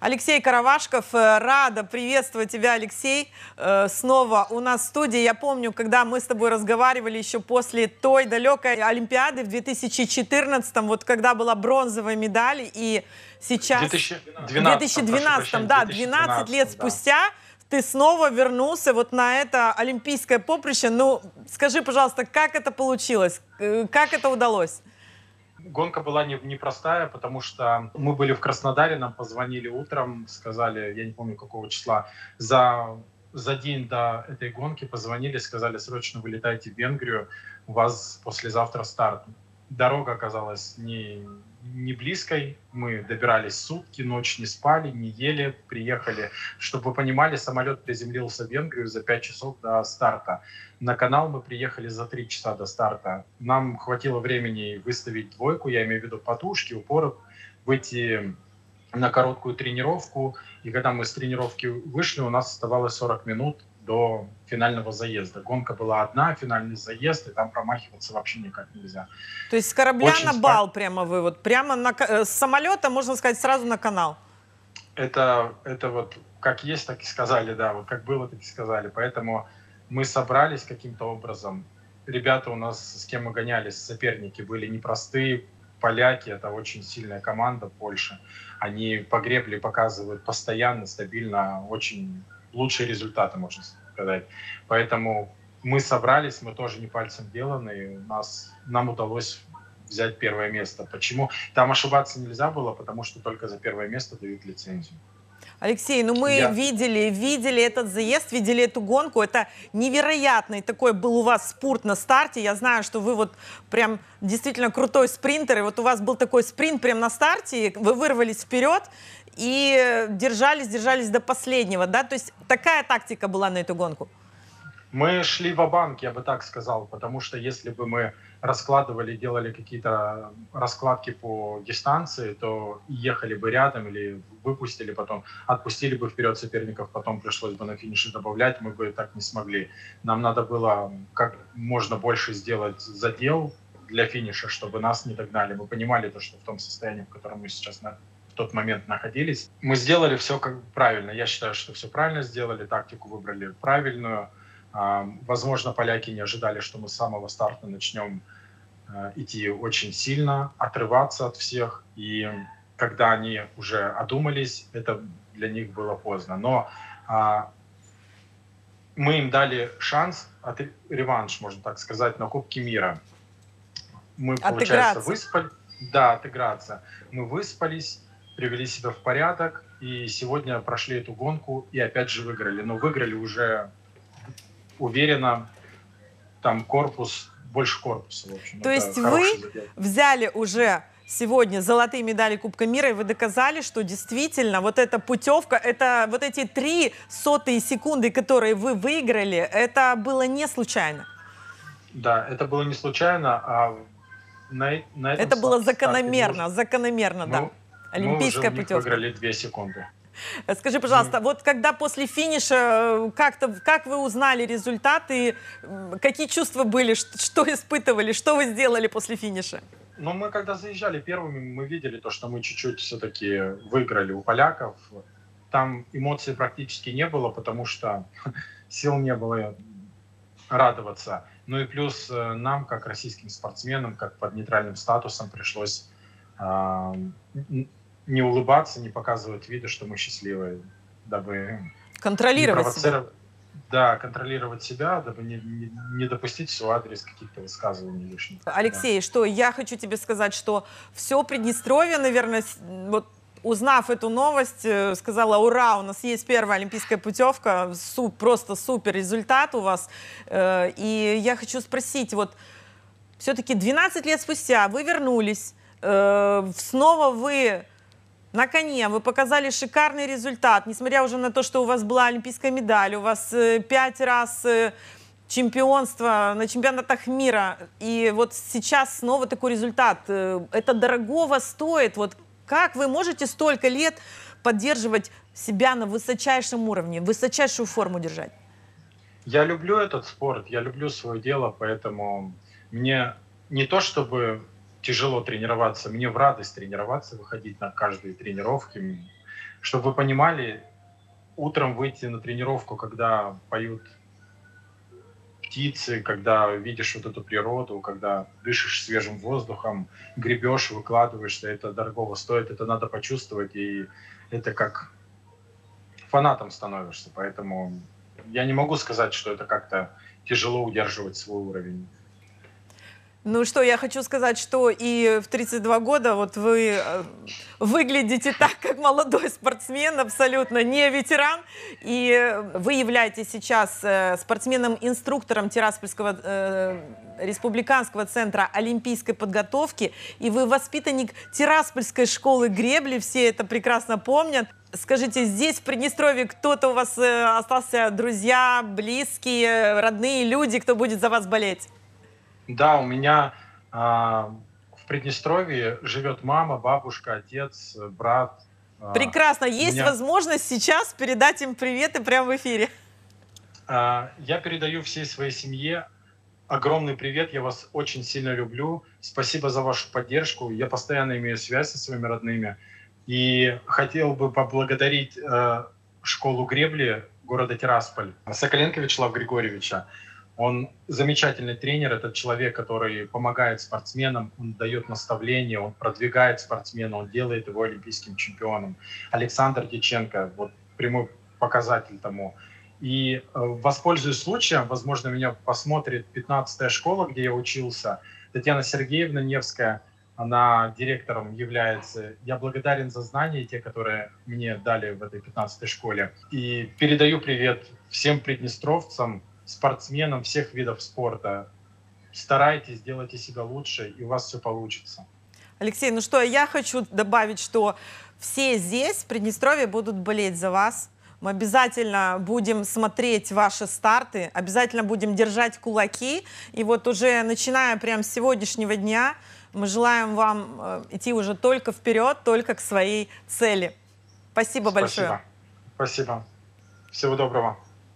Алексей Каравашков, рада приветствовать тебя, Алексей, снова у нас в студии. Я помню, когда мы с тобой разговаривали еще после той далекой Олимпиады в 2014-м, вот когда была бронзовая медаль, и сейчас... 2012-м, да, 12 лет спустя ты снова вернулся вот на это олимпийское поприще. Ну, скажи, пожалуйста, как это получилось, как это удалось? Гонка была непростая, потому что мы были в Краснодаре, нам позвонили утром, сказали, я не помню какого числа, за день до этой гонки позвонили, сказали, срочно вылетайте в Венгрию, у вас послезавтра старт. Дорога оказалась не близкой, мы добирались сутки, ночь не спали, не ели, приехали. Чтобы вы понимали, самолет приземлился в Венгрию за 5 часов до старта. На канал мы приехали за 3 часа до старта. Нам хватило времени выставить двойку, я имею в виду подушки, упоры, выйти на короткую тренировку. И когда мы с тренировки вышли, у нас оставалось 40 минут до финального заезда. Гонка была одна, финальный заезд, и там промахиваться вообще никак нельзя. То есть с корабля на бал прямо вы, вот прямо с самолета, можно сказать, сразу на канал? Это вот как есть, так и сказали, да, вот как было, так и сказали. Поэтому мы собрались каким-то образом. Ребята у нас, с кем мы гонялись, соперники были непростые. Поляки — это очень сильная команда Польши. Они по гребле показывают постоянно, стабильно, очень... лучшие результаты, можно сказать. Поэтому мы собрались, мы тоже не пальцем деланы, нам удалось взять первое место. Почему? Там ошибаться нельзя было, потому что только за первое место дают лицензию. Алексей, ну мы видели этот заезд, видели эту гонку. Это невероятный такой был у вас спорт на старте. Я знаю, что вы вот прям действительно крутой спринтер. И вот у вас был такой спринт прям на старте. Вы вырвались вперед и держались до последнего. Да? То есть такая тактика была на эту гонку? Мы шли ва-банк, я бы так сказал. Потому что если бы мы раскладывали, делали какие-то раскладки по дистанции, то ехали бы рядом или выпустили потом, отпустили бы вперед соперников, потом пришлось бы на финише добавлять, мы бы так не смогли. Нам надо было как можно больше сделать задел для финиша, чтобы нас не догнали. Мы понимали то, что в том состоянии, в котором мы сейчас в тот момент находились. Мы сделали все как правильно. Я считаю, что все правильно сделали, тактику выбрали правильную. Возможно, поляки не ожидали, что мы с самого старта начнем идти очень сильно, отрываться от всех. И когда они уже одумались, это для них было поздно. Но мы им дали шанс, реванш, можно так сказать, на Кубке Мира. Мы, получается, выспались. Да, отыграться. Мы выспались, привели себя в порядок. И сегодня прошли эту гонку и опять же выиграли. Но выиграли уже... уверенно, там корпус, больше корпуса, в общем. То есть вы взяли уже сегодня золотые медали Кубка Мира, и вы доказали, что действительно вот эта путевка, это вот эти 0,03 секунды, которые вы выиграли, это было не случайно. Да, это было не случайно, а на этом это было закономерно, закономерно, да. Олимпийская путевка. Мы выиграли 2 секунды. Скажи, пожалуйста, вот когда после финиша, как вы узнали результаты, какие чувства были, что испытывали, что вы сделали после финиша? Ну, мы когда заезжали первыми, мы видели то, что мы чуть-чуть все-таки выиграли у поляков. Там эмоций практически не было, потому что сил не было радоваться. Ну и плюс нам, как российским спортсменам, как под нейтральным статусом пришлось... не улыбаться, не показывать вида, что мы счастливы, дабы контролировать себя. Да, контролировать себя, дабы не допустить в свой адрес каких-то высказываний лишних. Алексей, да. Что я хочу тебе сказать, что все Приднестровье, наверное, вот узнав эту новость, сказала: ура, у нас есть первая олимпийская путевка, просто супер результат у вас. И я хочу спросить, вот все-таки 12 лет спустя вы вернулись, снова вы... на коне, вы показали шикарный результат, несмотря уже на то, что у вас была олимпийская медаль, у вас 5 раз чемпионство на чемпионатах мира, и вот сейчас снова такой результат. Это дорогого стоит. Вот как вы можете столько лет поддерживать себя на высочайшем уровне, высочайшую форму держать? Я люблю этот спорт, я люблю свое дело, поэтому мне не то чтобы... тяжело тренироваться. Мне в радость тренироваться, выходить на каждые тренировки. Чтобы вы понимали, утром выйти на тренировку, когда поют птицы, когда видишь вот эту природу, когда дышишь свежим воздухом, гребешь, выкладываешься, это дорого стоит, это надо почувствовать, и это как фанатом становишься. Поэтому я не могу сказать, что это как-то тяжело удерживать свой уровень. Ну что, я хочу сказать, что и в 32 года вот вы выглядите так, как молодой спортсмен, абсолютно не ветеран. И вы являетесь сейчас спортсменом-инструктором Тираспольского республиканского центра олимпийской подготовки. И вы воспитанник Тираспольской школы гребли, все это прекрасно помнят. Скажите, здесь, в Приднестровье, кто-то у вас остался, друзья, близкие, родные люди, кто будет за вас болеть? Да, у меня в Приднестровье живет мама, бабушка, отец, брат. Прекрасно. Есть возможность сейчас передать им приветы прямо в эфире. Я передаю всей своей семье огромный привет. Я вас очень сильно люблю. Спасибо за вашу поддержку. Я постоянно имею связь со своими родными. И хотел бы поблагодарить школу гребли города Тирасполь, Соколенко Лава Григорьевича. Он замечательный тренер, этот человек, который помогает спортсменам, он дает наставления, он продвигает спортсмена, он делает его олимпийским чемпионом. Александр Дьяченко, вот прямой показатель тому. И воспользуюсь случаем, возможно, меня посмотрит 15-я школа, где я учился. Татьяна Сергеевна Невская, она директором является. Я благодарен за знания, те, которые мне дали в этой 15-й школе. И передаю привет всем приднестровцам, спортсменам всех видов спорта. Старайтесь, делайте себя лучше, и у вас все получится. Алексей, ну что, я хочу добавить, что все здесь, в Приднестровье, будут болеть за вас. Мы обязательно будем смотреть ваши старты, обязательно будем держать кулаки. И вот уже начиная прямо с сегодняшнего дня, мы желаем вам идти уже только вперед, только к своей цели. Спасибо большое. Спасибо. Всего доброго.